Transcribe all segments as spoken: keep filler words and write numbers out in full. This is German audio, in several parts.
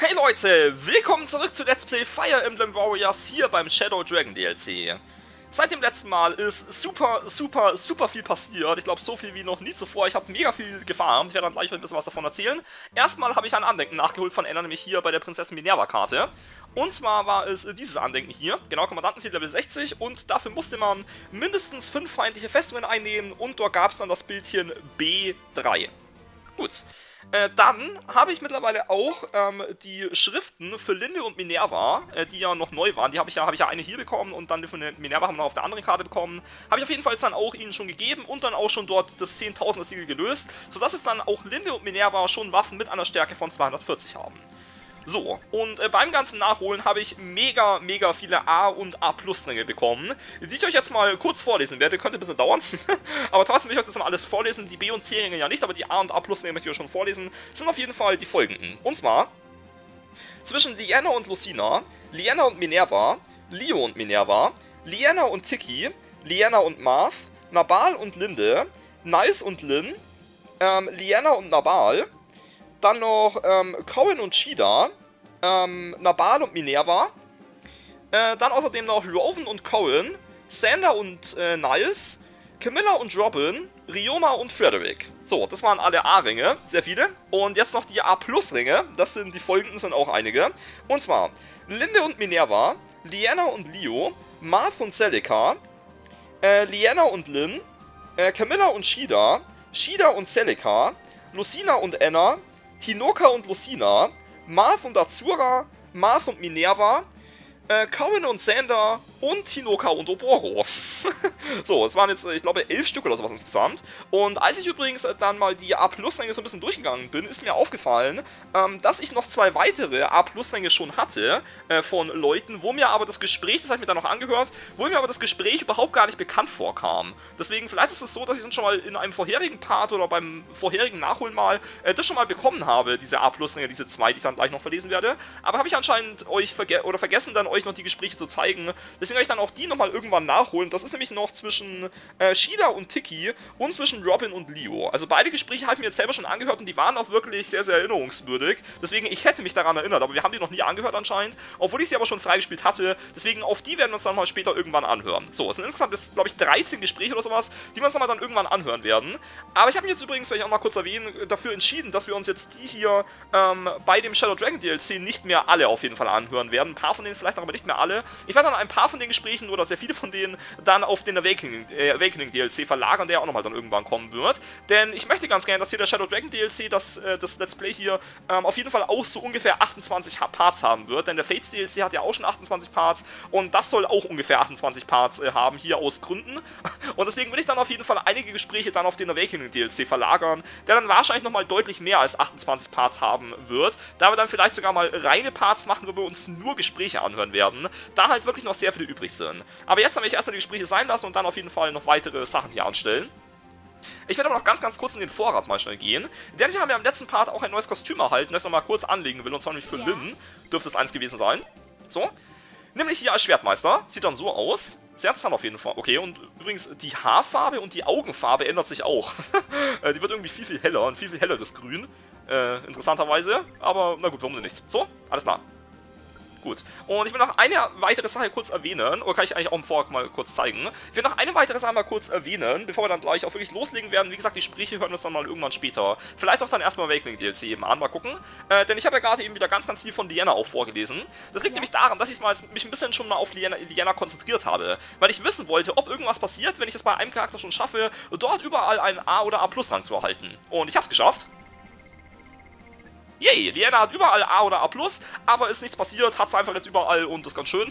Hey Leute, willkommen zurück zu Let's Play Fire Emblem Warriors hier beim Shadow Dragon D L C. Seit dem letzten Mal ist super, super, super viel passiert. Ich glaube, so viel wie noch nie zuvor. Ich habe mega viel gefarmt. Ich werde dann gleich ein bisschen was davon erzählen. Erstmal habe ich ein Andenken nachgeholt von Anna, nämlich hier bei der Prinzessin Minerva-Karte. Und zwar war es dieses Andenken hier. Genau, Kommandantenziel Level sechzig. Und dafür musste man mindestens fünf feindliche Festungen einnehmen. Und dort gab es dann das Bildchen B drei. Gut. Äh, dann habe ich mittlerweile auch ähm, die Schriften für Linde und Minerva, äh, die ja noch neu waren. Die habe ich, ja, hab ich ja eine hier bekommen und dann von Minerva haben wir noch auf der anderen Karte bekommen. Habe ich auf jeden Fall dann auch ihnen schon gegeben und dann auch schon dort das zehntausender Siegel gelöst, sodass es dann auch Linde und Minerva schon Waffen mit einer Stärke von zweihundertvierzig haben. So, und äh, beim ganzen Nachholen habe ich mega, mega viele A- und A-Plus-Ränge bekommen, die ich euch jetzt mal kurz vorlesen werde. Könnte ein bisschen dauern, aber trotzdem will ich euch das mal alles vorlesen. Die B- und C-Ränge ja nicht, aber die A- und A-Plus-Ränge möchte ich euch schon vorlesen. Das sind auf jeden Fall die folgenden. Und zwar zwischen Lianna und Lucina, Lianna und Minerva, Leo und Minerva, Lianna und Tiki, Lianna und Marth, Nabarl und Linde, Nice und Lyn, ähm, Lianna und Nabarl, dann noch ähm, Owain und Chida, ähm, Nabarl und Minerva, äh, dann außerdem noch Rowan und Owain, Xander und äh, Niles, Camilla und Robin, Ryoma und Frederick. So, das waren alle A-Ringe, sehr viele. Und jetzt noch die A-Plus-Ringe, das sind die folgenden, sind auch einige. Und zwar Linde und Minerva, Lianna und Leo, Marth und Celica, äh, Lianna und Lyn, äh, Camilla und Chida, Chida und Celica, Lucina und Anna, Hinoka und Lucina, Marth und Azura, Marth und Minerva, äh, Owain und Xander und Hinoka und Oboro. So, es waren jetzt, ich glaube, elf Stück oder sowas insgesamt. Und als ich übrigens dann mal die A-Plus-Ränge so ein bisschen durchgegangen bin, ist mir aufgefallen, ähm, dass ich noch zwei weitere A-Plus-Ränge schon hatte äh, von Leuten, wo mir aber das Gespräch, das habe ich mir dann noch angehört, wo mir aber das Gespräch überhaupt gar nicht bekannt vorkam. Deswegen, vielleicht ist es so, dass ich dann schon mal in einem vorherigen Part oder beim vorherigen Nachholen mal äh, das schon mal bekommen habe, diese A-Plus-Ränge, diese zwei, die ich dann gleich noch verlesen werde. Aber habe ich anscheinend euch verge oder vergessen, dann euch noch die Gespräche zu zeigen. Deswegen werde ich dann auch die nochmal irgendwann nachholen. Das ist nämlich noch zwischen äh, Chida und Tiki und zwischen Robin und Leo. Also beide Gespräche habe ich mir jetzt selber schon angehört und die waren auch wirklich sehr, sehr erinnerungswürdig. Deswegen, ich hätte mich daran erinnert, aber wir haben die noch nie angehört anscheinend, obwohl ich sie aber schon freigespielt hatte. Deswegen, auf die werden wir uns dann mal später irgendwann anhören. So, es sind insgesamt, glaube ich, dreizehn Gespräche oder sowas, die wir uns dann, dann irgendwann anhören werden. Aber ich habe mich jetzt übrigens, werde ich auch mal kurz erwähnen, dafür entschieden, dass wir uns jetzt die hier ähm, bei dem Shadow Dragon D L C nicht mehr alle auf jeden Fall anhören werden. Ein paar von denen vielleicht, aber nicht mehr alle. Ich werde dann ein paar von den Gesprächen oder sehr viele von denen dann auf den Awakening, äh, Awakening D L C verlagern, der auch nochmal dann irgendwann kommen wird. Denn ich möchte ganz gerne, dass hier der Shadow Dragon D L C, das, äh, das Let's Play hier, ähm, auf jeden Fall auch so ungefähr achtundzwanzig Parts haben wird. Denn der Fates D L C hat ja auch schon achtundzwanzig Parts und das soll auch ungefähr achtundzwanzig Parts äh, haben, hier aus Gründen. Und deswegen will ich dann auf jeden Fall einige Gespräche dann auf den Awakening D L C verlagern, der dann wahrscheinlich nochmal deutlich mehr als achtundzwanzig Parts haben wird. Da wir dann vielleicht sogar mal reine Parts machen, wo wir uns nur Gespräche anhören werden, da halt wirklich noch sehr viele übrig sind. Aber jetzt habe ich erstmal die Gespräche sein lassen und dann auf jeden Fall noch weitere Sachen hier anstellen. Ich werde aber noch ganz, ganz kurz in den Vorrat mal schnell gehen, denn wir haben ja im letzten Part auch ein neues Kostüm erhalten, das ich nochmal kurz anlegen will, und zwar nämlich für Lyn, dürfte es eins gewesen sein. So, nämlich hier als Schwertmeister, sieht dann so aus. Sehr interessant auf jeden Fall. Okay, und übrigens, die Haarfarbe und die Augenfarbe ändert sich auch. Die wird irgendwie viel, viel heller, ein viel, viel helleres Grün, äh, interessanterweise, aber na gut, warum denn nicht. So, alles klar. Gut. Und ich will noch eine weitere Sache kurz erwähnen, oder kann ich eigentlich auch im Vortrag mal kurz zeigen. Ich will noch eine weitere Sache mal kurz erwähnen, bevor wir dann gleich auch wirklich loslegen werden. Wie gesagt, die Gespräche hören wir uns dann mal irgendwann später. Vielleicht auch dann erstmal Awakening D L C eben an, mal gucken. Äh, denn ich habe ja gerade eben wieder ganz, ganz viel von Lianna auch vorgelesen. Das liegt yes. nämlich daran, dass ich mal, mich ein bisschen schon mal auf Lianna, Lianna konzentriert habe. Weil ich wissen wollte, ob irgendwas passiert, wenn ich es bei einem Charakter schon schaffe, dort überall einen A- oder A-Plus-Rang zu erhalten. Und ich habe es geschafft. Yay, Lianna hat überall A oder A+, aber ist nichts passiert, hat es einfach jetzt überall und das ist ganz schön.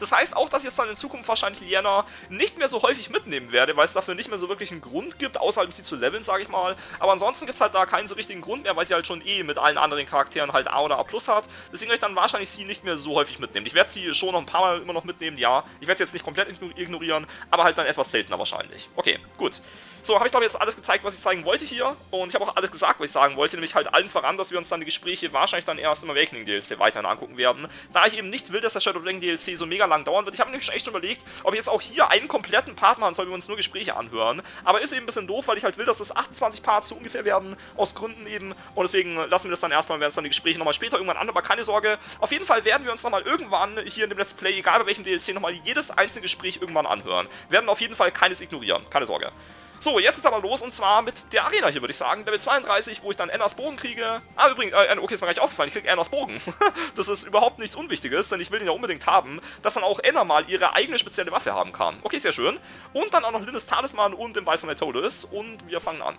Das heißt auch, dass ich jetzt dann in Zukunft wahrscheinlich Lianna nicht mehr so häufig mitnehmen werde, weil es dafür nicht mehr so wirklich einen Grund gibt, außer sie zu leveln, sage ich mal. Aber ansonsten gibt es halt da keinen so richtigen Grund mehr, weil sie halt schon eh mit allen anderen Charakteren halt A oder A+ hat. Deswegen werde ich dann wahrscheinlich sie nicht mehr so häufig mitnehmen. Ich werde sie schon noch ein paar Mal immer noch mitnehmen, ja. Ich werde sie jetzt nicht komplett ignorieren, aber halt dann etwas seltener wahrscheinlich. Okay, gut. So, habe ich glaube ich jetzt alles gezeigt, was ich zeigen wollte hier. Und ich habe auch alles gesagt, was ich sagen wollte, nämlich halt allen voran, dass wir uns dann interessante Gespräche wahrscheinlich dann erst im Awakening D L C weiterhin angucken werden, da ich eben nicht will, dass der Shadow Dragon D L C so mega lang dauern wird. Ich habe nämlich schon echt überlegt, ob ich jetzt auch hier einen kompletten Part machen soll, wie wir uns nur Gespräche anhören, aber ist eben ein bisschen doof, weil ich halt will, dass das achtundzwanzig Parts so ungefähr werden, aus Gründen eben, und deswegen lassen wir das dann erstmal, wir werden es dann die Gespräche nochmal später irgendwann an, aber keine Sorge, auf jeden Fall werden wir uns nochmal irgendwann hier in dem Let's Play, egal bei welchem D L C, nochmal jedes einzelne Gespräch irgendwann anhören, werden auf jeden Fall keines ignorieren, keine Sorge. So, jetzt ist aber los, und zwar mit der Arena hier, würde ich sagen. Level zweiunddreißig, wo ich dann Annas Bogen kriege. Ah, übrigens, äh, okay, ist mir gleich aufgefallen, ich kriege Annas Bogen. Das ist überhaupt nichts Unwichtiges, denn ich will den ja unbedingt haben, dass dann auch Anna mal ihre eigene spezielle Waffe haben kann. Okay, sehr schön. Und dann auch noch Lindes Talisman und den Wald von Natolis. Und wir fangen an.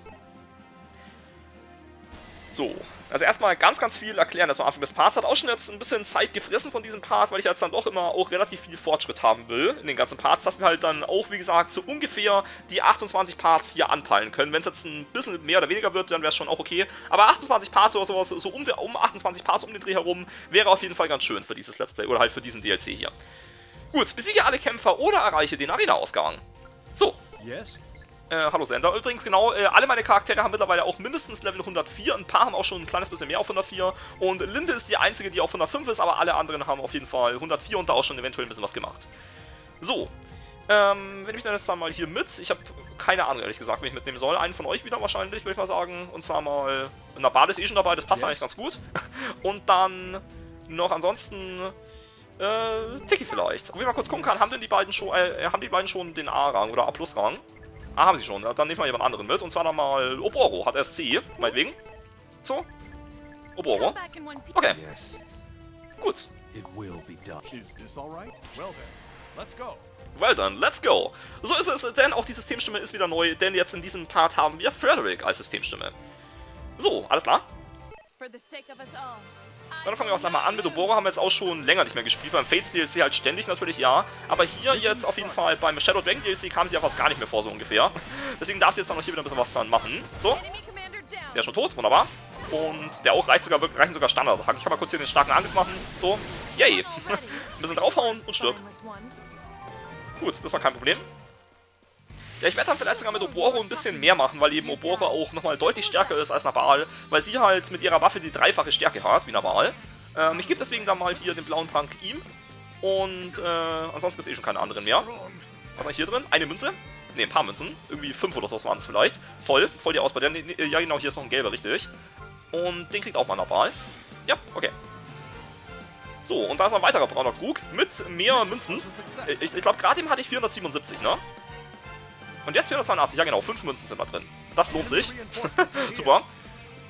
So, also erstmal ganz, ganz viel erklären, dass man am Anfang des Parts hat. Auch schon jetzt ein bisschen Zeit gefressen von diesem Part, weil ich jetzt dann doch immer auch relativ viel Fortschritt haben will in den ganzen Parts, dass wir halt dann auch, wie gesagt, so ungefähr die achtundzwanzig Parts hier anpeilen können. Wenn es jetzt ein bisschen mehr oder weniger wird, dann wäre es schon auch okay. Aber achtundzwanzig Parts oder sowas, so um, der, um achtundzwanzig Parts um den Dreh herum, wäre auf jeden Fall ganz schön für dieses Let's Play oder halt für diesen D L C hier. Gut, besiege alle Kämpfer oder erreiche den Arena-Ausgang. So. Yes. Äh, hallo Xander. Übrigens, genau, äh, alle meine Charaktere haben mittlerweile auch mindestens Level hundertvier, ein paar haben auch schon ein kleines bisschen mehr auf hundertvier und Linde ist die einzige, die auf hundertfünf ist, aber alle anderen haben auf jeden Fall hundertvier und da auch schon eventuell ein bisschen was gemacht. So, ähm, wenn ich dann jetzt dann mal hier mit, ich habe keine Ahnung, ehrlich gesagt, wen ich mitnehmen soll, einen von euch wieder wahrscheinlich, würde ich mal sagen, und zwar mal, Nabarl ist eh schon dabei, das passt yes. eigentlich ganz gut, und dann noch ansonsten... Äh, Tiki vielleicht. Ob ich mal kurz gucken kann, haben denn die beiden schon, äh, haben die beiden schon den A-Rang oder A-Plus-Rang? Ah, haben sie schon. Dann nehmen wir jemand anderen mit. Und zwar nochmal Oboro. Hat S C. Meinetwegen. So. Oboro. Okay. Gut. Well done, let's go. So ist es, denn auch die Systemstimme ist wieder neu, denn jetzt in diesem Part haben wir Frederick als Systemstimme. So, alles klar? Dann fangen wir auch gleich mal an. Mit Oboro haben wir jetzt auch schon länger nicht mehr gespielt. Beim Fates D L C halt ständig natürlich, ja. Aber hier jetzt auf jeden Fall beim Shadow Dragon D L C kam sie ja fast gar nicht mehr vor, so ungefähr. Deswegen darf sie jetzt dann noch hier wieder ein bisschen was dran machen. So. Der ist schon tot, wunderbar. Und der auch reicht sogar, reichen sogar Standard. Ich kann mal kurz hier den starken Angriff machen. So. Yay. Ein bisschen draufhauen und stirbt. Gut, das war kein Problem. Ja, ich werde dann vielleicht sogar mit Oboro ein bisschen mehr machen, weil eben Oboro auch nochmal deutlich stärker ist als Nabarl, weil sie halt mit ihrer Waffe die dreifache Stärke hat, wie Nabarl. Ähm, ich gebe deswegen dann mal hier den blauen Trank ihm und äh, ansonsten gibt es eh schon keine anderen mehr. Was ist hier drin? Eine Münze? Ne, ein paar Münzen. Irgendwie fünf oder so waren es vielleicht. Toll, voll die Ausbeute. Ja genau, hier ist noch ein gelber, richtig. Und den kriegt auch mal Nabarl. Ja, okay. So, und da ist noch ein weiterer brauner Krug mit mehr Münzen. Ich, ich glaube, gerade eben hatte ich vierhundertsiebenundsiebzig, ne? Und jetzt vierhundertzweiundachtzig, ja genau, fünf Münzen sind da drin. Das lohnt sich. Super.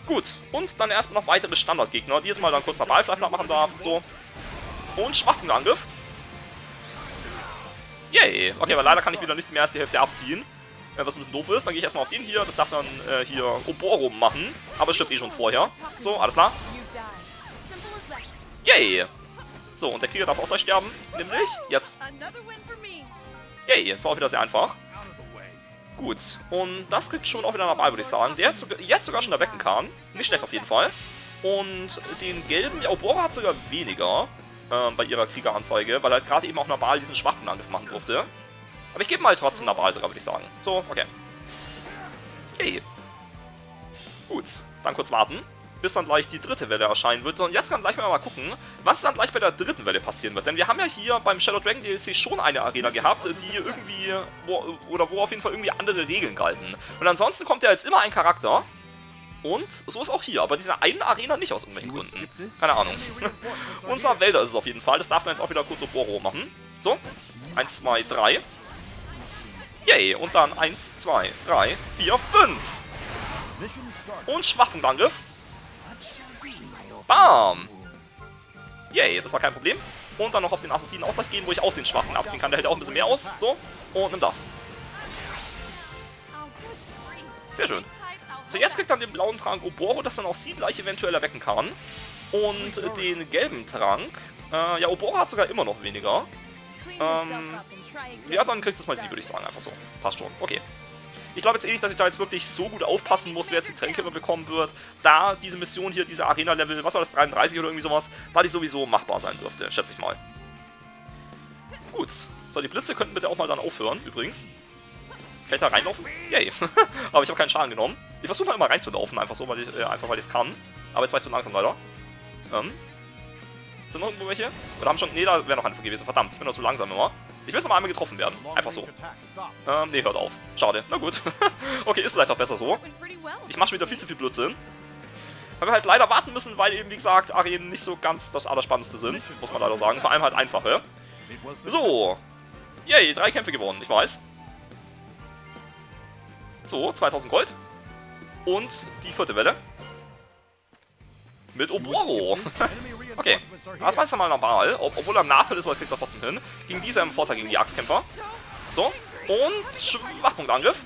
Gut, und dann erstmal noch weitere Standardgegner, die jetzt mal dann kurz Nabarl vielleicht nachmachen darf. So. Und schwachen Angriff. Yay. Okay, aber leider kann ich wieder nicht mehr als die Hälfte abziehen. Was ein bisschen doof ist. Dann gehe ich erstmal auf den hier. Das darf dann äh, hier Oboro machen. Aber es stirbt eh schon vorher. So, alles klar. Yay. So, und der Krieger darf auch gleich sterben. Nämlich jetzt. Yay, das war auch wieder sehr einfach. Gut, und das kriegt schon auch wieder Nabarl, würde ich sagen. Der jetzt sogar, jetzt sogar schon erwecken kann. Nicht schlecht auf jeden Fall. Und den gelben, ja, Oboro hat sogar weniger ähm, bei ihrer Kriegeranzeige, weil halt gerade eben auch Nabarl diesen schwachen Angriff machen durfte. Aber ich gebe mal trotzdem Nabarl sogar, würde ich sagen. So, okay. Yay. Gut, dann kurz warten, bis dann gleich die dritte Welle erscheinen wird. Und jetzt können wir gleich mal gucken, was dann gleich bei der dritten Welle passieren wird. Denn wir haben ja hier beim Shadow Dragon D L C schon eine Arena gehabt, die irgendwie, wo, oder wo auf jeden Fall irgendwie andere Regeln galten. Und ansonsten kommt ja jetzt immer ein Charakter. Und so ist auch hier, aber dieser einen Arena nicht aus irgendwelchen Gründen. Keine Ahnung. Unser Wälder ist es auf jeden Fall. Das darf dann jetzt auch wieder kurz Oboro machen. So, eins, zwei, drei. Yay, und dann eins, zwei, drei, vier, fünf. Und Schwachpunktangriff. Bam! Yay, das war kein Problem. Und dann noch auf den Assassinen auch gleich gehen, wo ich auch den Schwachen abziehen kann. Der hält auch ein bisschen mehr aus. So, und nimm das. Sehr schön. So, jetzt kriegt dann den blauen Trank Oboro, dass dann auch sie gleich eventuell erwecken kann. Und den gelben Trank... Äh, ja, Oboro hat sogar immer noch weniger. Ähm, ja, dann kriegst du es mal sie, würde ich sagen. Einfach so. Passt schon. Okay. Ich glaube jetzt eh nicht, dass ich da jetzt wirklich so gut aufpassen muss, wer jetzt die Tränke immer bekommen wird, da diese Mission hier, diese Arena-Level, was war das, dreiunddreißig oder irgendwie sowas, da die sowieso machbar sein dürfte, schätze ich mal. Gut. So, die Blitze könnten bitte auch mal dann aufhören, übrigens. Fällt da reinlaufen? Yay. Aber ich habe keinen Schaden genommen. Ich versuche mal immer reinzulaufen, einfach so, weil ich, äh, einfach weil ich es kann. Aber jetzt war ich zu langsam, leider. Ähm. Sind noch irgendwo welche? Oder haben schon. Ne, da wäre noch einfach gewesen. Verdammt, ich bin doch so langsam immer. Ich will noch mal einmal getroffen werden. Einfach so. Ähm, ne, hört auf. Schade. Na gut. Okay, ist vielleicht auch besser so. Ich mache schon wieder viel zu viel Blödsinn. Weil wir halt leider warten müssen, weil eben, wie gesagt, Arenen nicht so ganz das Allerspannendste sind. Muss man leider sagen. Vor allem halt einfache. So. Yay, drei Kämpfe gewonnen. Ich weiß. So, zweitausend Gold. Und die vierte Welle. Mit Oboro. Okay, das war jetzt mal normal, Ob obwohl er im Nachteil ist, aber er kriegt er trotzdem hin. Gegen diese im Vorteil gegen die Axtkämpfer. So, und Schwachpunktangriff.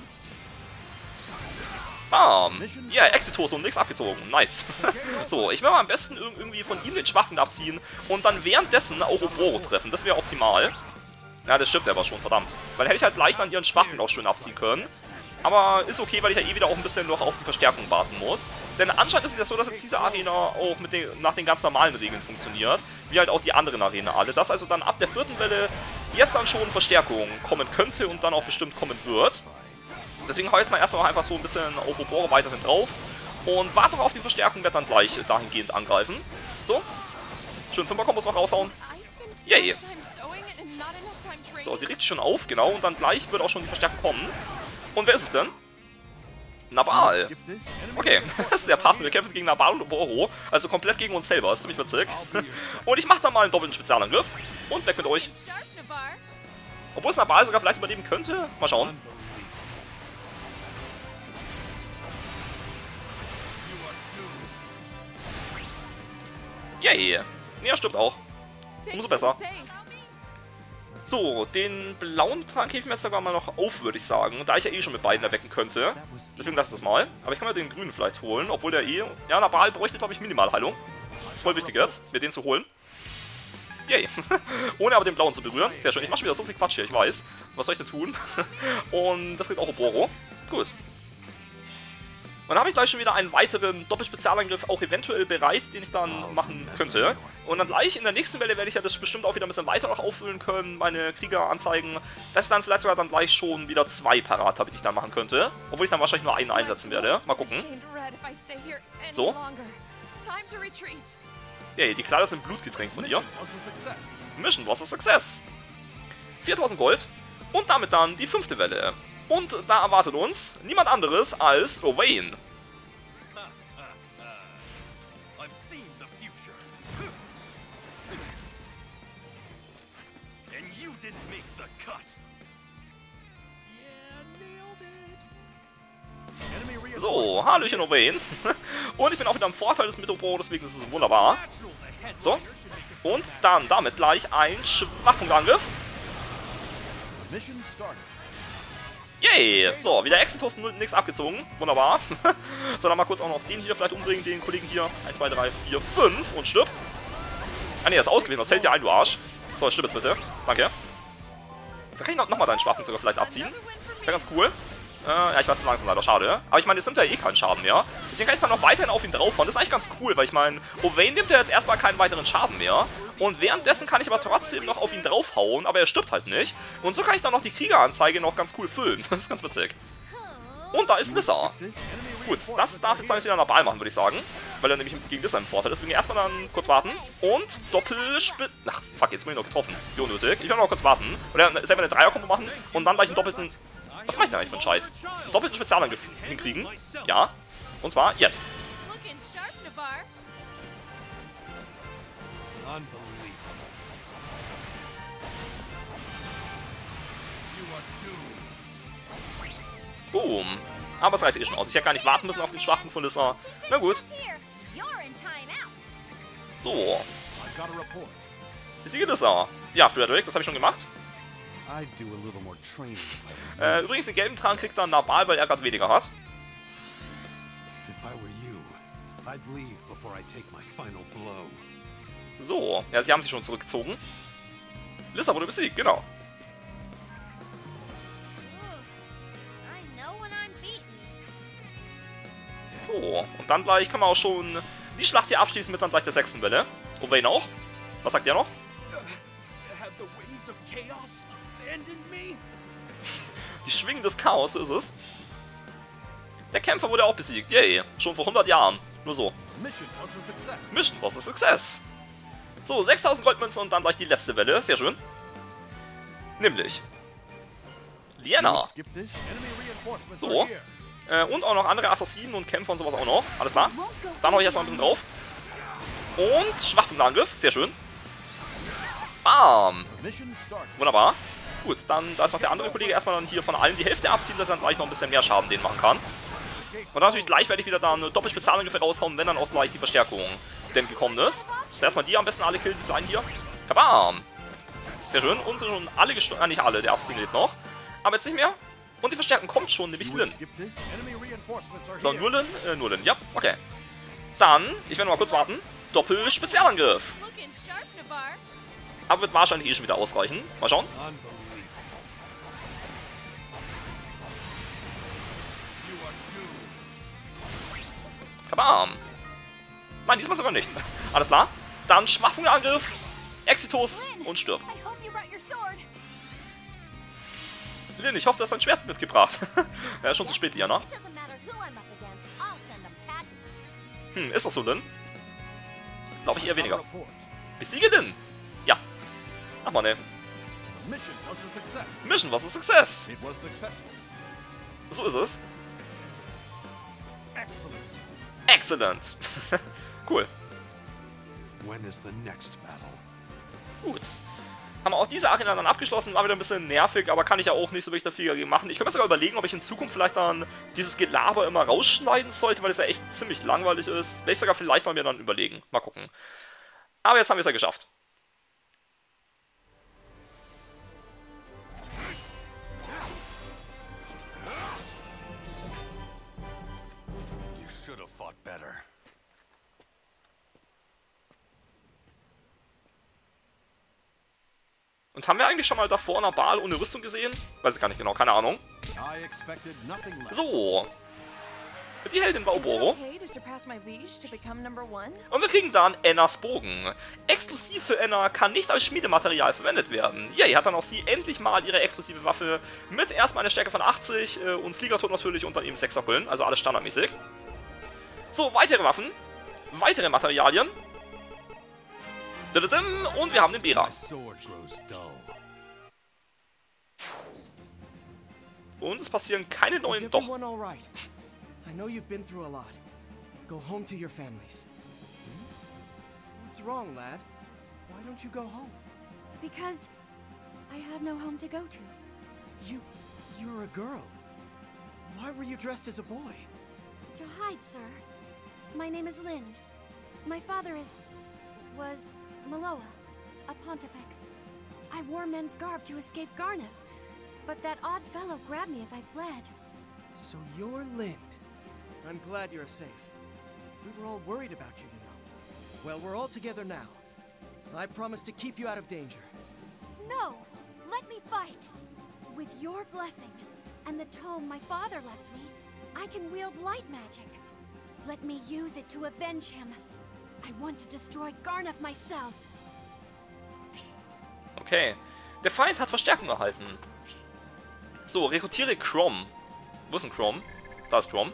Bam. Ja, yeah, Exit-Hose und nichts abgezogen. Nice. So, ich will mal am besten irgendwie von ihm den Schwachpunkt abziehen und dann währenddessen auch Oboro treffen. Das wäre optimal. Ja, das stirbt aber schon, verdammt. Weil hätte ich halt leicht an ihren Schwachpunkt auch schön abziehen können. Aber ist okay, weil ich ja eh wieder auch ein bisschen noch auf die Verstärkung warten muss. Denn anscheinend ist es ja so, dass jetzt diese Arena auch mit den, nach den ganz normalen Regeln funktioniert. Wie halt auch die anderen Arenen alle. Dass also dann ab der vierten Welle jetzt dann schon Verstärkung kommen könnte und dann auch bestimmt kommen wird. Deswegen hau jetzt mal erstmal einfach so ein bisschen auf Oboro weiterhin drauf. Und warte noch auf die Verstärkung, werde dann gleich dahingehend angreifen. So. Schön Fünfer-Kombos noch raushauen. Yay. So, sie regt schon auf, genau. Und dann gleich wird auch schon die Verstärkung kommen. Und wer ist es denn? Nabarl. Okay, das ist ja passend. Wir kämpfen gegen Nabarl und Oboro. Also komplett gegen uns selber. Das ist ziemlich witzig. Und ich mache dann mal einen doppelten Spezialangriff. Und weg mit euch. Obwohl es Nabarl sogar vielleicht überleben könnte. Mal schauen. Yay. Ja, stimmt auch. Umso besser. So, den blauen Trank hebe ich mir jetzt sogar mal noch auf, würde ich sagen. Da ich ja eh schon mit beiden erwecken könnte. Deswegen lasse ich das mal. Aber ich kann mir den grünen vielleicht holen, obwohl der eh... Ja, Nabarl bräuchte, glaube ich, Minimalheilung. Ist voll wichtig jetzt, mir den zu holen. Yay. Ohne aber den blauen zu berühren. Sehr schön. Ich mache schon wieder so viel Quatsch hier, ich weiß. Was soll ich denn tun? Und das kriegt auch Oboro. Gut. Und dann habe ich gleich schon wieder einen weiteren Doppelspezialangriff auch eventuell bereit, den ich dann machen könnte. Und dann gleich in der nächsten Welle werde ich ja das bestimmt auch wieder ein bisschen weiter noch auffüllen können, meine Krieger anzeigen. Dass ich dann vielleicht sogar dann gleich schon wieder zwei parat habe, die ich dann machen könnte. Obwohl ich dann wahrscheinlich nur einen einsetzen werde. Mal gucken. So. Yay, die Kleider sind blutgetränkt von ihr. Mission was a success. viertausend Gold. Und damit dann die fünfte Welle. Und da erwartet uns niemand anderes als Owain. So, hallöchen Owain. Und ich bin auch wieder im Vorteil des Mitoboro, deswegen ist es wunderbar. So, und dann damit gleich ein Schwachpunktangriff. Yay! So, wieder Exit-Host, nichts abgezogen. Wunderbar. So, dann mal kurz auch noch den hier vielleicht umbringen, den Kollegen hier. eins, zwei, drei, vier, fünf und stirb. Ah ne, das ist ausgewählt. Was fällt dir ein, du Arsch? So, stirb jetzt bitte. Danke. So, kann ich noch, noch mal deinen Schwachen sogar vielleicht abziehen. Wäre ganz cool. Äh, ja, ich war zu langsam leider, schade. Aber ich meine, jetzt nimmt er eh keinen Schaden mehr. Deswegen kann ich dann noch weiterhin auf ihn draufhauen. Das ist eigentlich ganz cool, weil ich meine, Owain nimmt ja jetzt erstmal keinen weiteren Schaden mehr. Und währenddessen kann ich aber trotzdem noch auf ihn draufhauen, aber er stirbt halt nicht. Und so kann ich dann noch die Kriegeranzeige noch ganz cool füllen. Das ist ganz witzig. Und da ist Lissa. Gut, das darf jetzt dann wieder Nabarl machen, würde ich sagen. Weil er nämlich gegen Lissa im Vorteil ist. Deswegen erstmal dann kurz warten. Und Doppelspitz... Ach, fuck, jetzt bin ich noch getroffen. Jo, nötig. Ich werde noch kurz warten. Oder selber eine Dreier-Kombo machen und dann gleich einen doppelten... Was mache ich denn eigentlich für einen Scheiß? Einen doppelten Spezialangriff hinkriegen. Ja. Und zwar jetzt. Boom. Aber es reicht eh schon aus. Ich hätte gar nicht warten müssen auf den Schwachen von Lissa. Na gut. So. Ich siege Lissa. Ja, Frederick, das habe ich schon gemacht. Äh, übrigens, den gelben Trank kriegt dann Nabarl, weil er gerade weniger hat. So, ja, sie haben sich schon zurückgezogen. Lissa wurde besiegt, genau. So, und dann gleich kann man auch schon die Schlacht hier abschließen mit dann gleich der sechsten Welle. Owain auch. Was sagt der noch? Die Schwingen des Chaos, so ist es. Der Kämpfer wurde auch besiegt, yay. Schon vor hundert Jahren. Nur so. Mission was a success. Mission was a success. So, sechstausend Goldmünzen und dann gleich die letzte Welle. Sehr schön. Nämlich Lianna. So. Äh, und auch noch andere Assassinen und Kämpfer und sowas auch noch. Alles klar. Dann noch ich erstmal ein bisschen drauf. Und Schwachpunktangriff. Sehr schön. Bam. Wunderbar. Gut, dann da ist noch der andere Kollege erstmal dann hier von allen die Hälfte abziehen, dass er dann gleich noch ein bisschen mehr Schaden denen machen kann. Und dann natürlich gleich werde ich wieder da eine Doppelspezialangriffe raushauen, wenn dann auch gleich die Verstärkung denn gekommen ist. So, erstmal die am besten alle killen, die kleinen hier. Kabam! Sehr schön. Und sind schon alle gestorben. Ah, nicht alle, der erste lebt noch. Aber jetzt nicht mehr. Und die Verstärkung kommt schon, nämlich Lyn. So, nur Lyn, äh, nur Lyn, ja, okay. Dann, ich werde noch mal kurz warten. Doppelspezialangriff. Aber wird wahrscheinlich eh schon wieder ausreichen. Mal schauen. Kabam! Nein, diesmal sogar nicht. Alles klar. Dann Schwachpunktangriff, Exitus und stirb. Lyn, ich hoffe, du hast dein Schwert mitgebracht. Ja, schon zu spät, Lianna. Hm, ist das so, Lyn? Glaube ich eher weniger. Besiege Lyn! Ja. Ach man, ey. Mission was a success. So ist es. Excellent. Cool. Gut. Haben wir auch diese Arena dann abgeschlossen. War wieder ein bisschen nervig, aber kann ich ja auch nicht so wirklich dafür dagegen machen. Ich könnte mir sogar überlegen, ob ich in Zukunft vielleicht dann dieses Gelaber immer rausschneiden sollte, weil es ja echt ziemlich langweilig ist. Werde ich sogar vielleicht mal mir dann überlegen. Mal gucken. Aber jetzt haben wir es ja geschafft. Und haben wir eigentlich schon mal davor Nabarl ohne Rüstung gesehen? Weiß ich gar nicht genau, keine Ahnung. So. Die Heldin war Oboro. Und wir kriegen dann Annas Bogen. Exklusiv für Anna, kann nicht als Schmiedematerial verwendet werden. Yay, hat dann auch sie endlich mal ihre exklusive Waffe mit erstmal einer Stärke von achtzig und Fliegertod natürlich und dann eben sechs Appeln, also alles standardmäßig. So, weitere Waffen, weitere Materialien. Und wir haben den Bera. Und es passieren keine neuen Doch. To hide, sir. My name is Linde. My father is was Maloa, a pontifex. I wore men's garb to escape Garneth, but that odd fellow grabbed me as I fled. So you're Linde. I'm glad you're safe. We were all worried about you, you know. Well, we're all together now. I promise to keep you out of danger. No! Let me fight! With your blessing and the tome my father left me, I can wield light magic. Let me use it to avenge him. I want to destroy Garneth myself. Okay. Der Feind hat Verstärkung erhalten. So, rekrutiere Chrom. Wo ist denn Chrom? Da ist Chrom.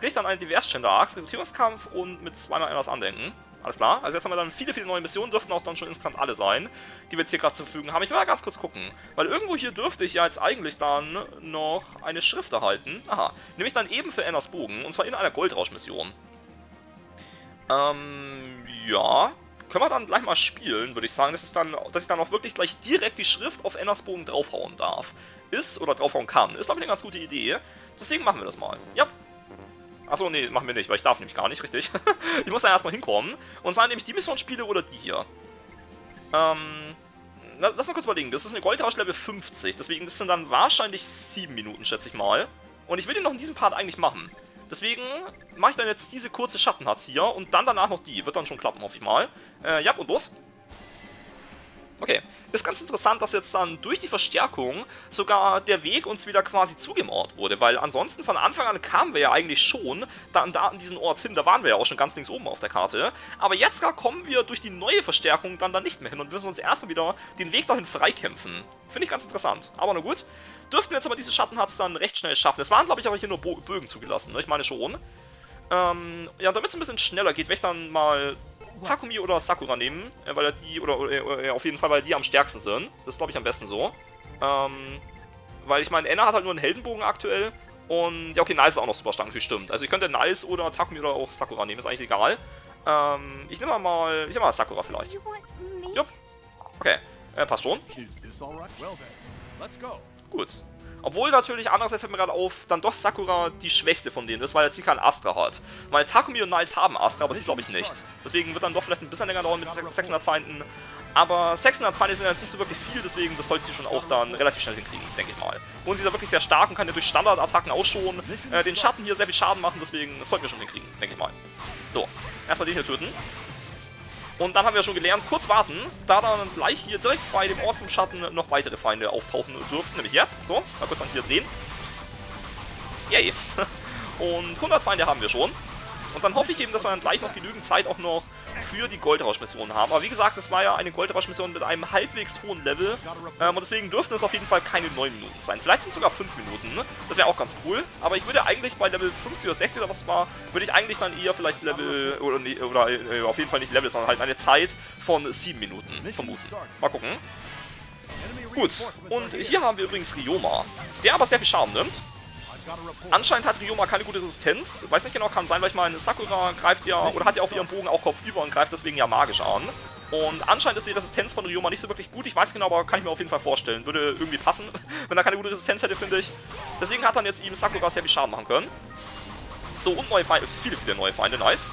Richte an einen Divers-Gender-Arcs, Rekrutierungskampf und mit zweimal Annas Andenken. Alles klar. Also jetzt haben wir dann viele, viele neue Missionen, dürften auch dann schon insgesamt alle sein, die wir jetzt hier gerade zur Verfügung haben. Ich will mal ganz kurz gucken, weil irgendwo hier dürfte ich ja jetzt eigentlich dann noch eine Schrift erhalten. Aha, nämlich dann eben für Annas Bogen, und zwar in einer Goldrausch-Mission. Ähm, ja, können wir dann gleich mal spielen, würde ich sagen, das ist dann, dass ich dann auch wirklich gleich direkt die Schrift auf Annas Bogen draufhauen darf. Ist, oder draufhauen kann, ist glaube ich eine ganz gute Idee, deswegen machen wir das mal. Ja. Achso, nee, machen wir nicht, weil ich darf nämlich gar nicht, richtig. Ich muss da erstmal hinkommen. Und zwar, indem ich die Mission spiele oder die hier. Ähm, na, lass mal kurz überlegen. Das ist eine Goldrausch Level fünfzig, deswegen das sind dann wahrscheinlich sieben Minuten, schätze ich mal. Und ich will den noch in diesem Part eigentlich machen. Deswegen mache ich dann jetzt diese kurze Schattenhatz hier und dann danach noch die. Wird dann schon klappen, hoffe ich mal. Äh, ja, und los. Okay, ist ganz interessant, dass jetzt dann durch die Verstärkung sogar der Weg uns wieder quasi zugemauert wurde, weil ansonsten von Anfang an kamen wir ja eigentlich schon da, da an diesen Ort hin, da waren wir ja auch schon ganz links oben auf der Karte, aber jetzt gar kommen wir durch die neue Verstärkung dann da nicht mehr hin und müssen uns erstmal wieder den Weg dahin freikämpfen. Finde ich ganz interessant, aber na gut, dürften jetzt aber diese Schattenharz dann recht schnell schaffen. Es waren glaube ich aber hier nur Bögen zugelassen, ne? Ich meine schon. Ähm, ja, damit es ein bisschen schneller geht, werde ich dann mal Takumi oder Sakura nehmen, weil die, oder, oder auf jeden Fall, weil die am stärksten sind. Das ist, glaube ich, am besten so. Ähm, weil ich meine, Anna hat halt nur einen Heldenbogen aktuell. Und, ja, okay, Nice ist auch noch super stark, natürlich, stimmt. Also ich könnte Nice oder Takumi oder auch Sakura nehmen, ist eigentlich egal. Ähm, ich nehme mal, ich nehme mal Sakura vielleicht. Jupp. Okay, äh, passt schon. Gut. Obwohl natürlich, andererseits fällt mir gerade auf, dann doch Sakura die schwächste von denen ist, weil der Tiki kein Astra hat. Weil Takumi und Nice haben Astra, aber sie glaube ich nicht. Deswegen wird dann doch vielleicht ein bisschen länger dauern mit sechshundert Feinden. Aber sechshundert Feinde sind jetzt nicht so wirklich viel, deswegen das sollte sie schon auch dann relativ schnell hinkriegen, denke ich mal. Und sie ist ja wirklich sehr stark und kann ja durch Standardattacken auch schon äh, den Schatten hier sehr viel Schaden machen, deswegen das sollten wir schon hinkriegen, denke ich mal. So, erstmal den hier töten. Und dann haben wir schon gelernt, kurz warten, da dann gleich hier direkt bei dem Ort vom Schatten noch weitere Feinde auftauchen dürften, nämlich jetzt. So, mal kurz an hier drehen. Yay! Und hundert Feinde haben wir schon. Und dann hoffe ich eben, dass wir dann gleich noch genügend Zeit auch noch für die Goldrausch-Mission haben. Aber wie gesagt, das war ja eine Goldrausch-Mission mit einem halbwegs hohen Level. Ähm, und deswegen dürften es auf jeden Fall keine neun Minuten sein. Vielleicht sind es sogar fünf Minuten. Das wäre auch ganz cool. Aber ich würde eigentlich bei Level fünfzig oder sechzig oder was war, würde ich eigentlich dann eher vielleicht Level, oder, oder äh, auf jeden Fall nicht Level, sondern halt eine Zeit von sieben Minuten vermuten. Mal gucken. Gut. Und hier haben wir übrigens Ryoma, der aber sehr viel Schaden nimmt. Anscheinend hat Ryoma keine gute Resistenz. Weiß nicht genau, kann sein, weil ich meine, Sakura greift ja, oder hat ja auf ihrem Bogen auch kopfüber und greift deswegen ja magisch an. Und anscheinend ist die Resistenz von Ryoma nicht so wirklich gut. Ich weiß nicht genau, aber kann ich mir auf jeden Fall vorstellen. Würde irgendwie passen, wenn er keine gute Resistenz hätte, finde ich. Deswegen hat dann jetzt ihm Sakura sehr viel Schaden machen können. So, und neue Feinde, viele, viele neue Feinde, nice.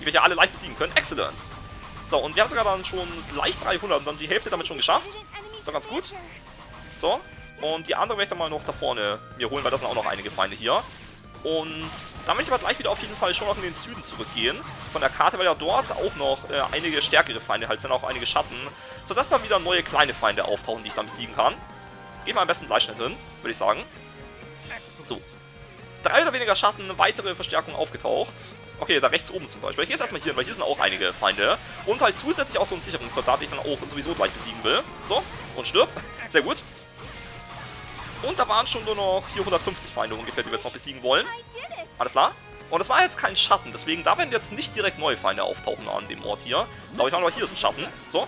Die wir ja alle leicht besiegen können. Excellent. So, und wir haben sogar dann schon gleich dreihundert und dann die Hälfte damit schon geschafft. Ist doch ganz gut. So. Und die andere werde ich dann mal noch da vorne mir holen, weil das sind auch noch einige Feinde hier. Und dann möchte ich aber gleich wieder auf jeden Fall schon noch in den Süden zurückgehen von der Karte, weil ja dort auch noch äh, einige stärkere Feinde halt sind, auch einige Schatten. Sodass dann wieder neue kleine Feinde auftauchen, die ich dann besiegen kann. Gehen wir am besten gleich schnell hin, würde ich sagen. So. Drei oder weniger Schatten, weitere Verstärkung aufgetaucht. Okay, da rechts oben zum Beispiel. Ich gehe jetzt erstmal hier, weil hier sind auch einige Feinde. Und halt zusätzlich auch so ein Sicherungssoldat, den ich dann auch sowieso gleich besiegen will. So, und stirb. Sehr gut. Und da waren schon nur noch hier hundertfünfzig Feinde ungefähr, die wir jetzt noch besiegen wollen. Alles klar. Und es war jetzt kein Schatten, deswegen da werden jetzt nicht direkt neue Feinde auftauchen an dem Ort hier. Aber ich glaube, hier ist ein Schatten. So.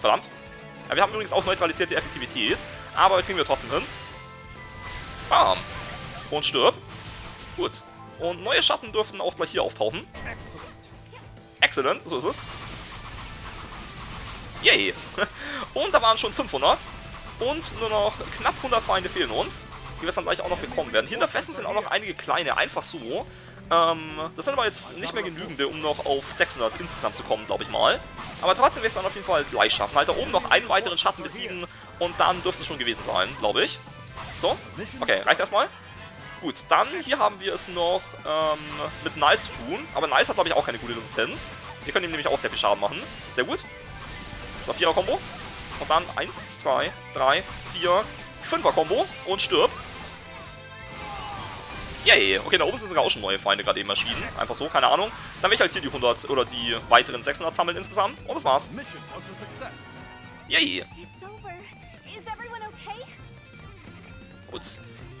Verdammt. Ja, wir haben übrigens auch neutralisierte Effektivität. Aber kriegen wir trotzdem hin. Bam. Und stirb. Gut. Und neue Schatten dürften auch gleich hier auftauchen. Excellent. So ist es. Yay. Und da waren schon fünfhundert. Und nur noch knapp hundert Feinde fehlen uns, die wir dann gleich auch noch bekommen werden. Hier in der Festung sind auch noch einige kleine, einfach so. Ähm, das sind aber jetzt nicht mehr genügende, um noch auf sechshundert insgesamt zu kommen, glaube ich mal. Aber trotzdem wirst du dann auf jeden Fall gleich schaffen. Halt da oben noch einen weiteren Schatten besiegen und dann dürfte es schon gewesen sein, glaube ich. So, okay, reicht erstmal. Gut, dann hier haben wir es noch ähm, mit Nice zu tun. Aber Nice hat, glaube ich, auch keine gute Resistenz. Wir können ihm nämlich auch sehr viel Schaden machen. Sehr gut. So, Vierer-Kombo. Und dann eins, zwei, drei, vier, fünfer-Kombo und stirb. Yay. Okay, da oben sind sogar auch schon neue Feinde gerade eben erschienen. Einfach so, keine Ahnung. Dann will ich halt hier die hundert oder die weiteren sechshundert sammeln insgesamt. Und das war's. Yay. Gut.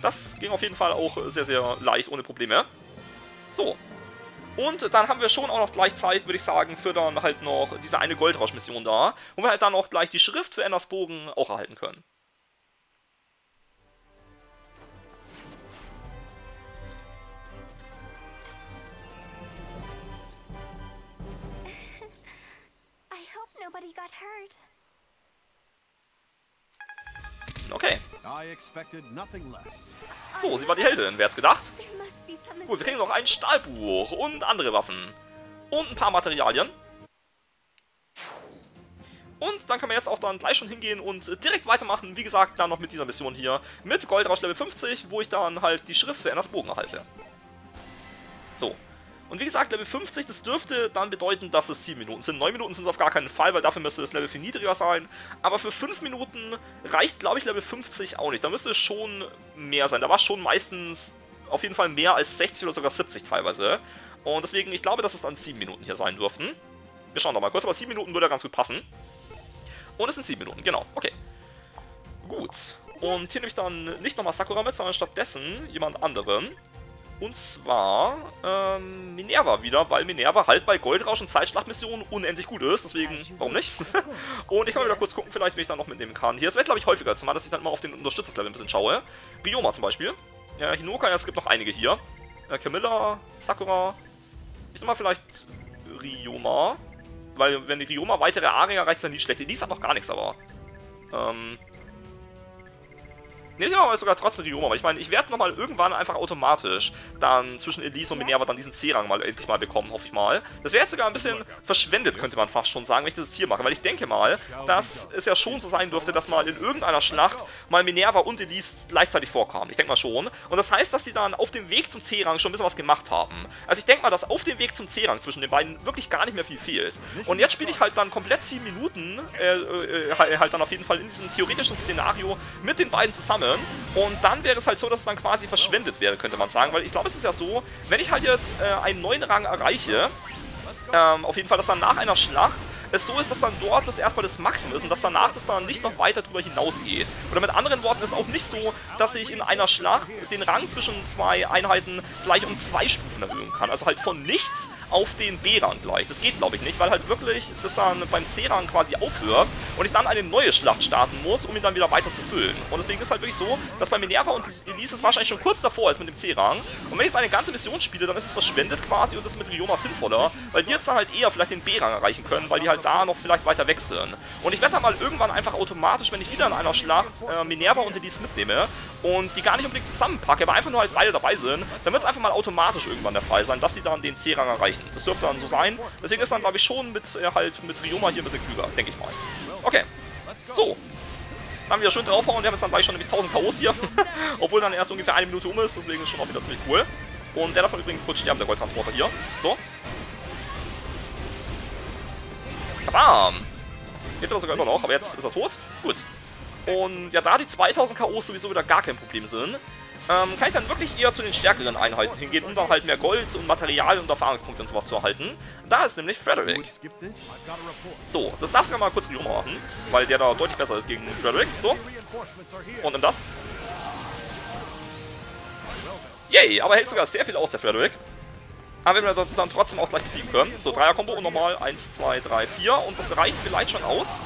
Das ging auf jeden Fall auch sehr, sehr leicht, ohne Probleme. So. Und dann haben wir schon auch noch gleich Zeit, würde ich sagen, für dann halt noch diese eine Goldrausch-Mission da, wo wir halt dann auch gleich die Schrift für Annas Bogen auch erhalten können. Okay. So, sie war die Heldin, wer hätte es gedacht? Gut, wir kriegen noch ein Stahlbuch und andere Waffen. Und ein paar Materialien. Und dann kann man jetzt auch dann gleich schon hingehen und direkt weitermachen, wie gesagt, dann noch mit dieser Mission hier. Mit Goldrausch Level fünfzig, wo ich dann halt die Schrift für Annas Bogen erhalte. So. Und wie gesagt, Level fünfzig, das dürfte dann bedeuten, dass es sieben Minuten sind. neun Minuten sind es auf gar keinen Fall, weil dafür müsste das Level viel niedriger sein. Aber für fünf Minuten reicht, glaube ich, Level fünfzig auch nicht. Da müsste es schon mehr sein. Da war es schon meistens auf jeden Fall mehr als sechzig oder sogar siebzig teilweise. Und deswegen, ich glaube, dass es dann sieben Minuten hier sein dürften. Wir schauen doch mal kurz, aber sieben Minuten würde ja ganz gut passen. Und es sind sieben Minuten, genau. Okay. Gut. Und hier nehme ich dann nicht nochmal Sakura mit, sondern stattdessen jemand anderen. Und zwar ähm, Minerva wieder, weil Minerva halt bei Goldrausch und Zeitschlagmissionen unendlich gut ist, deswegen warum nicht? Und ich kann wieder kurz gucken, vielleicht wen ich da noch mitnehmen kann. Hier, das wird glaube ich häufiger, zumal dass ich dann mal auf den Unterstützungslevel ein bisschen schaue. Ryoma zum Beispiel, äh, Hinoka, ja, es gibt noch einige hier. Äh, Camilla, Sakura, ich sag mal vielleicht Ryoma, weil wenn die Ryoma weitere Aria reicht, ist ja nie schlecht. Die Lisa hat noch gar nichts, aber... Ähm... Ne, ich glaube sogar trotzdem Ryoma, weil ich meine, ich werde nochmal irgendwann einfach automatisch dann zwischen Elise und Minerva dann diesen C-Rang mal endlich mal bekommen, hoffe ich mal. Das wäre jetzt sogar ein bisschen verschwendet, könnte man fast schon sagen, wenn ich dieses hier mache, weil ich denke mal, dass es ja schon so sein dürfte, dass mal in irgendeiner Schlacht mal Minerva und Elise gleichzeitig vorkamen. Ich denke mal schon. Und das heißt, dass sie dann auf dem Weg zum C-Rang schon ein bisschen was gemacht haben. Also ich denke mal, dass auf dem Weg zum C-Rang zwischen den beiden wirklich gar nicht mehr viel fehlt. Und jetzt spiele ich halt dann komplett sieben Minuten, äh, äh, halt dann auf jeden Fall in diesem theoretischen Szenario mit den beiden zusammen. Und dann wäre es halt so, dass es dann quasi verschwendet wäre, könnte man sagen. Weil ich glaube, es ist ja so, wenn ich halt jetzt äh, einen neuen Rang erreiche, ähm, auf jeden Fall, dass dann nach einer Schlacht es so ist, dass dann dort das erstmal das Maximum ist und dass danach das dann nicht noch weiter drüber hinausgeht. Oder mit anderen Worten ist auch nicht so, dass ich in einer Schlacht den Rang zwischen zwei Einheiten gleich um zwei Stufen erhöhen kann. Also halt von nichts auf den B-Rang gleich. Das geht glaube ich nicht, weil halt wirklich das dann beim C-Rang quasi aufhört und ich dann eine neue Schlacht starten muss, um ihn dann wieder weiter zu füllen. Und deswegen ist halt wirklich so, dass bei Minerva und Elise es wahrscheinlich schon kurz davor ist mit dem C-Rang. Und wenn ich jetzt eine ganze Mission spiele, dann ist es verschwendet quasi und das ist mit Ryoma sinnvoller, weil die jetzt dann halt eher vielleicht den B-Rang erreichen können, weil die halt da noch vielleicht weiter wechseln. Und ich werde dann mal irgendwann einfach automatisch, wenn ich wieder in einer Schlacht äh, Minerva und Elise mitnehme und die gar nicht unbedingt zusammenpacke, aber einfach nur halt beide dabei sind, dann wird es einfach mal automatisch irgendwann der Fall sein, dass sie dann den C-Rang erreichen. Das dürfte dann so sein. Deswegen ist dann, glaube ich, schon mit äh, halt mit Ryoma hier ein bisschen klüger, denke ich mal. Okay. So. Dann wieder schön draufhauen. Wir haben jetzt dann gleich schon nämlich tausend K Os hier. Obwohl dann erst ungefähr eine Minute um ist, deswegen ist schon auch wieder ziemlich cool. Und der davon übrigens kurz sterben, der Goldtransporter hier. So. Bam! Lebt er sogar immer noch, aber jetzt ist er tot. Gut. Und ja, da die zweitausend K Os sowieso wieder gar kein Problem sind, ähm, kann ich dann wirklich eher zu den stärkeren Einheiten hingehen, um dann halt mehr Gold und Material und Erfahrungspunkte und sowas zu erhalten. Da ist nämlich Frederick. So, das darf sogar mal kurz Ryoma machen, weil der da deutlich besser ist gegen Frederick. So. Und nimm das. Yay, aber hält sogar sehr viel aus, der Frederick. Aber wenn wir dann trotzdem auch gleich besiegen können. So, Dreier-Kombo und nochmal eins, zwei, drei, vier. Und das reicht vielleicht schon aus.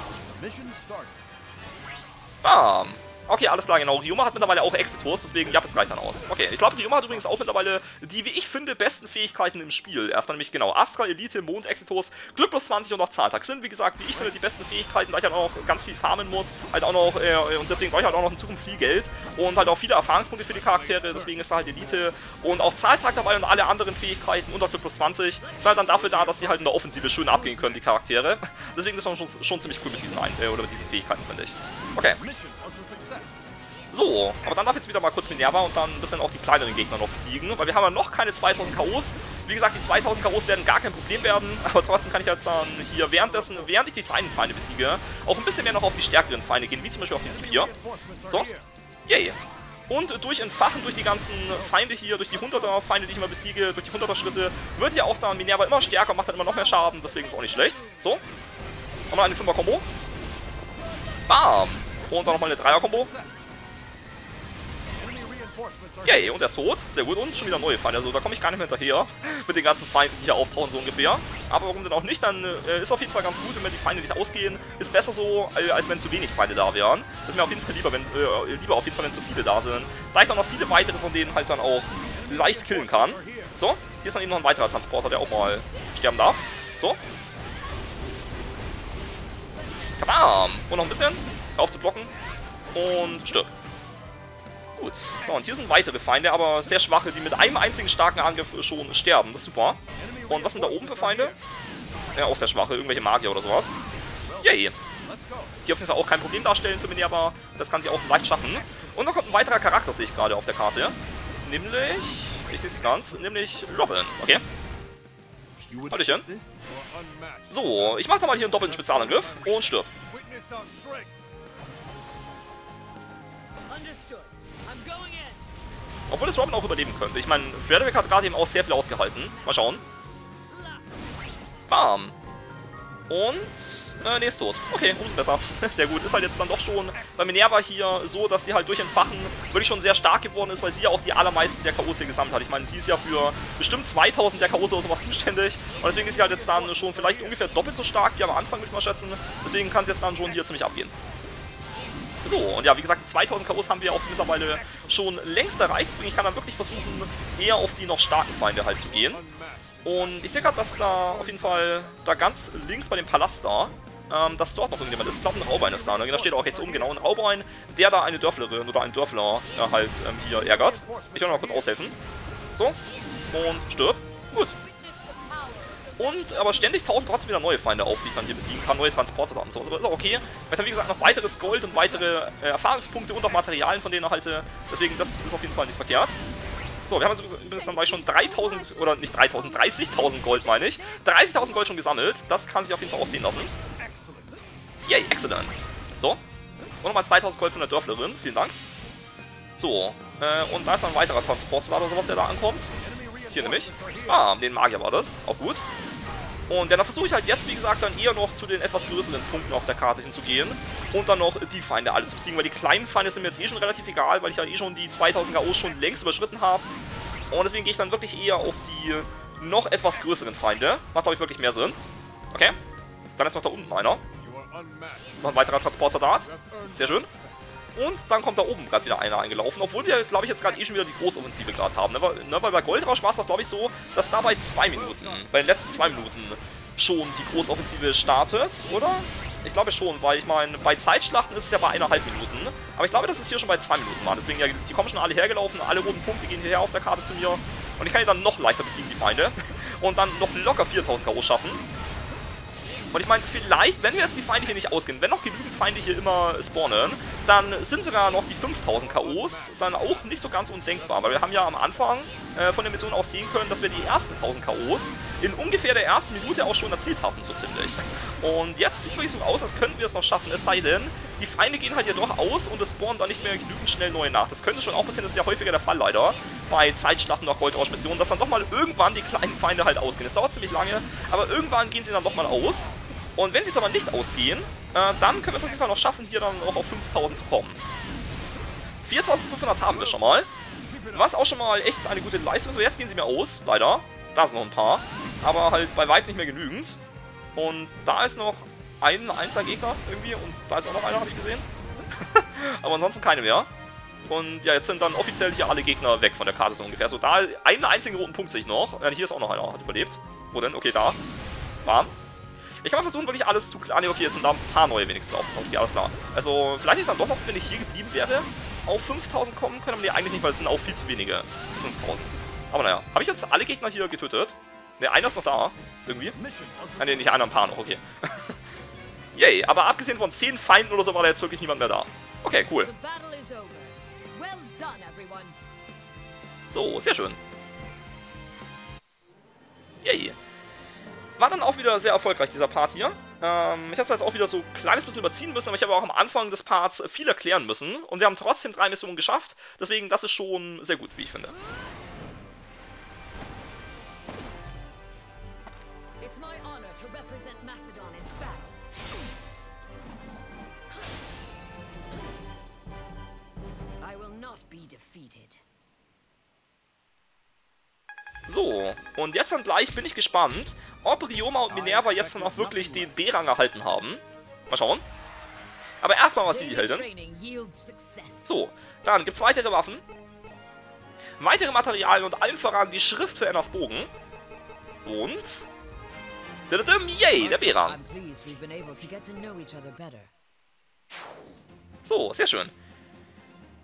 Bam. Okay, alles klar, genau. Ryoma hat mittlerweile auch Exit-Tours, deswegen, ja, das reicht dann aus. Okay, ich glaube, Ryoma hat übrigens auch mittlerweile die, wie ich finde, besten Fähigkeiten im Spiel. Erstmal nämlich, genau, Astra, Elite, Mond, Exit-Tours, Glück plus zwanzig und auch Zahltag sind, wie gesagt, wie ich finde, die besten Fähigkeiten, da ich halt auch noch ganz viel farmen muss, halt auch noch, äh, und deswegen brauche ich halt auch noch in Zukunft viel Geld und halt auch viele Erfahrungspunkte für die Charaktere, deswegen ist da halt Elite und auch Zahltag dabei und alle anderen Fähigkeiten unter Glück plus zwanzig ist halt dann dafür da, dass sie halt in der Offensive schön abgehen können, die Charaktere. Deswegen ist das schon, schon ziemlich cool mit diesen, Ein äh, oder mit diesen Fähigkeiten, finde ich. Okay. So, aber dann darf jetzt wieder mal kurz Minerva und dann ein bisschen auch die kleineren Gegner noch besiegen, weil wir haben ja noch keine zweitausend K Os. Wie gesagt, die zweitausend K Os werden gar kein Problem werden, aber trotzdem kann ich jetzt dann hier währenddessen, während ich die kleinen Feinde besiege, auch ein bisschen mehr noch auf die stärkeren Feinde gehen, wie zum Beispiel auf den Typ hier. So, yay. Und durch Entfachen, durch die ganzen Feinde hier, durch die hunderter Feinde, die ich immer besiege, durch die hunderter Schritte, wird ja auch dann Minerva immer stärker, macht dann immer noch mehr Schaden, deswegen ist auch nicht schlecht. So, nochmal eine Fünfer-Kombo. Bam. Und dann nochmal eine Dreier-Kombo. Yay, und er ist tot. Sehr gut. Und schon wieder neue Feinde. Also da komme ich gar nicht mehr hinterher mit den ganzen Feinden, die hier auftauchen, so ungefähr. Aber warum denn auch nicht? Dann äh, ist auf jeden Fall ganz gut, wenn mir die Feinde nicht ausgehen. Ist besser so, äh, als wenn zu wenig Feinde da wären. Das ist mir auf jeden Fall lieber, wenn, äh, lieber auf jeden Fall, wenn zu viele da sind. Da ich dann noch viele weitere von denen halt dann auch leicht killen kann. So, hier ist dann eben noch ein weiterer Transporter, der auch mal sterben darf. So. Kabam! Und noch ein bisschen. Hör auf zu blocken. Und stirb. Gut. So, und hier sind weitere Feinde, aber sehr schwache, die mit einem einzigen starken Angriff schon sterben. Das ist super. Und was sind da oben für Feinde? Ja, auch sehr schwache. Irgendwelche Magier oder sowas. Yay. Die auf jeden Fall auch kein Problem darstellen für Minerva. Das kann sie auch leicht schaffen. Und da kommt ein weiterer Charakter, sehe ich gerade auf der Karte. Nämlich... Ich sehe es nicht ganz. Nämlich Robin. Okay. Hallöchen. So, ich mache da mal hier einen doppelten Spezialangriff. Und stirb. Obwohl das Robin auch überleben könnte. Ich meine, Frederick hat gerade eben auch sehr viel ausgehalten. Mal schauen. Bam. Und, äh, nee, ist tot. Okay, umso besser. Sehr gut. Ist halt jetzt dann doch schon bei Minerva hier so, dass sie halt durch Entfachen wirklich schon sehr stark geworden ist, weil sie ja auch die allermeisten der K Os hier gesammelt hat. Ich meine, sie ist ja für bestimmt zweitausend der K Os oder sowas zuständig. Und deswegen ist sie halt jetzt dann schon vielleicht ungefähr doppelt so stark wie am Anfang, würde ich mal schätzen. Deswegen kann es jetzt dann schon hier ziemlich abgehen. So, und ja, wie gesagt, die zweitausend K Os haben wir auch mittlerweile schon längst erreicht. Deswegen ich kann dann wirklich versuchen, eher auf die noch starken Feinde halt zu gehen. Und ich sehe gerade, dass da auf jeden Fall, da ganz links bei dem Palast da, ähm, dass dort noch irgendjemand ist. Ich glaube, ein Raubein ist da. Ne? Da steht auch jetzt oben genau ein Raubein, der da eine Dörflerin oder einen Dörfler äh, halt ähm, hier ärgert. Ich will noch mal kurz aushelfen. So, und stirb. Gut. Und, aber ständig tauchen trotzdem wieder neue Feinde auf, die ich dann hier besiegen kann, neue Transporter und sowas. Aber ist auch okay. Weil dann, wie gesagt, noch weiteres Gold und weitere äh, Erfahrungspunkte und auch Materialien von denen erhalte. Deswegen, das ist auf jeden Fall nicht verkehrt. So, wir haben jetzt übrigens dann gleich schon dreitausend, oder nicht dreitausend, dreißigtausend Gold, meine ich. dreißigtausend Gold schon gesammelt. Das kann sich auf jeden Fall aussehen lassen. Yay, excellent. So. Und nochmal zweitausend Gold von der Dörflerin. Vielen Dank. So. Äh, und da ist noch ein weiterer Transporter oder sowas, der da ankommt. Hier nämlich. Ah, den Magier war das. Auch gut. Und dann versuche ich halt jetzt, wie gesagt, dann eher noch zu den etwas größeren Punkten auf der Karte hinzugehen und dann noch die Feinde alle zu besiegen, weil die kleinen Feinde sind mir jetzt eh schon relativ egal, weil ich ja eh schon die zweitausend K Os schon längst überschritten habe. Und deswegen gehe ich dann wirklich eher auf die noch etwas größeren Feinde. Macht, glaube ich, wirklich mehr Sinn. Okay. Dann ist noch da unten einer. Noch ein weiterer Transportsoldat. Sehr schön. Und dann kommt da oben gerade wieder einer eingelaufen, obwohl wir, glaube ich, jetzt gerade eh schon wieder die Großoffensive gerade haben. Ne? Weil, ne? Weil bei Goldrausch war es doch, glaube ich, so, dass da bei zwei Minuten, bei den letzten zwei Minuten schon die Großoffensive startet, oder? Ich glaube schon, weil ich meine, bei Zeitschlachten ist es ja bei eineinhalb Minuten. Aber ich glaube, dass es hier schon bei zwei Minuten war. Deswegen, ja, die kommen schon alle hergelaufen, alle roten Punkte gehen hierher auf der Karte zu mir. Und ich kann hier dann noch leichter besiegen, die Feinde. Und dann noch locker viertausend K O schaffen. Und ich meine, vielleicht, wenn wir jetzt die Feinde hier nicht ausgehen, wenn noch genügend Feinde hier immer spawnen, dann sind sogar noch die fünftausend K Os dann auch nicht so ganz undenkbar. Weil wir haben ja am Anfang äh, von der Mission auch sehen können, dass wir die ersten tausend K Os in ungefähr der ersten Minute auch schon erzielt hatten, so ziemlich. Und jetzt sieht es wirklich so aus, als könnten wir es noch schaffen, es sei denn, die Feinde gehen halt ja doch aus und es spawnen dann nicht mehr genügend schnell neue nach. Das könnte schon auch passieren, das ist ja häufiger der Fall leider, bei Zeitschlachten nach Goldrausch-Missionen, dass dann doch mal irgendwann die kleinen Feinde halt ausgehen. Das dauert ziemlich lange, aber irgendwann gehen sie dann doch mal aus. Und wenn sie jetzt aber nicht ausgehen, äh, dann können wir es auf jeden Fall noch schaffen, hier dann auch auf fünftausend zu kommen. viertausendfünfhundert haben wir schon mal, was auch schon mal echt eine gute Leistung ist. Aber jetzt gehen sie mir aus, leider. Da sind noch ein paar, aber halt bei weitem nicht mehr genügend. Und da ist noch ein einzelner Gegner irgendwie und da ist auch noch einer, habe ich gesehen. Aber ansonsten keine mehr. Und ja, jetzt sind dann offiziell hier alle Gegner weg von der Karte so ungefähr. So, da einen einzigen roten Punkt sehe ich noch. Hier ist auch noch einer, hat überlebt. Wo denn? Okay, da. Warm. Ich kann mal versuchen, wirklich alles zu... Ah ne, okay, jetzt sind da ein paar neue wenigstens aufgetaucht. Okay, alles klar. Also, vielleicht ist dann doch noch, wenn ich hier geblieben wäre, auf fünftausend kommen können. Aber ne, eigentlich nicht, weil es sind auch viel zu wenige fünftausend. Aber naja, habe ich jetzt alle Gegner hier getötet? Ne, einer ist noch da. Irgendwie? Ah ne, nicht einer, ein paar noch. Okay. Yay, aber abgesehen von zehn Feinden oder so war da jetzt wirklich niemand mehr da. Okay, cool. So, sehr schön. Yay. War dann auch wieder sehr erfolgreich, dieser Part hier. Ähm, ich habe es jetzt auch wieder so ein kleines bisschen überziehen müssen, aber ich habe auch am Anfang des Parts viel erklären müssen. Und wir haben trotzdem drei Missionen geschafft. Deswegen, das ist schon sehr gut, wie ich finde. It's my honor to represent Macedon in battle. I will not be defeated. So, und jetzt dann gleich bin ich gespannt, ob Ryoma und Minerva jetzt dann auch wirklich den B-Rang erhalten haben. Mal schauen. Aber erstmal war sie die Heldin. So, dann gibt es weitere Waffen, weitere Materialien und allen voran die Schrift für Annas Bogen. Und... Yay, der B-Rang. So, sehr schön.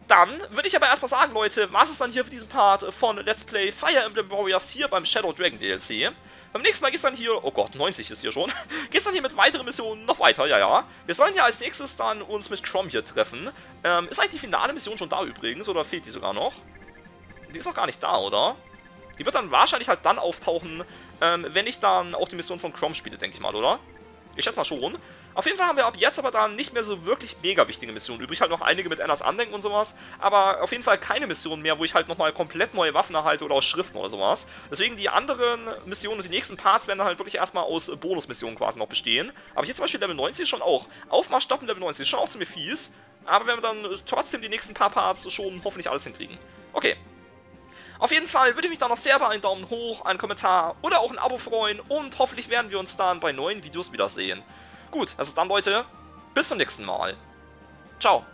Dann würde ich aber erstmal sagen, Leute, was ist dann hier für diesen Part von Let's Play Fire Emblem Warriors hier beim Shadow Dragon D L C. Beim nächsten Mal geht es dann hier, oh Gott, neunzig ist hier schon, geht es dann hier mit weiteren Missionen noch weiter, ja, ja. Wir sollen ja als nächstes dann uns mit Chrom hier treffen. Ähm, ist eigentlich die finale Mission schon da übrigens, oder fehlt die sogar noch? Die ist noch gar nicht da, oder? Die wird dann wahrscheinlich halt dann auftauchen, ähm, wenn ich dann auch die Mission von Chrom spiele, denke ich mal, oder? Ich schätze mal schon. Auf jeden Fall haben wir ab jetzt aber dann nicht mehr so wirklich mega wichtige Missionen übrig. Halt noch einige mit Annas Andenken und sowas. Aber auf jeden Fall keine Missionen mehr, wo ich halt nochmal komplett neue Waffen erhalte oder aus Schriften oder sowas. Deswegen die anderen Missionen und die nächsten Parts werden dann halt wirklich erstmal aus Bonusmissionen quasi noch bestehen. Aber hier zum Beispiel Level neunzig schon auch. Aufmarsch stoppen Level neunzig ist schon auch ziemlich fies. Aber werden wir dann trotzdem die nächsten paar Parts schon hoffentlich alles hinkriegen. Okay. Auf jeden Fall würde ich mich da noch sehr über einen Daumen hoch, einen Kommentar oder auch ein Abo freuen und hoffentlich werden wir uns dann bei neuen Videos wiedersehen. Gut, also dann Leute, bis zum nächsten Mal. Ciao.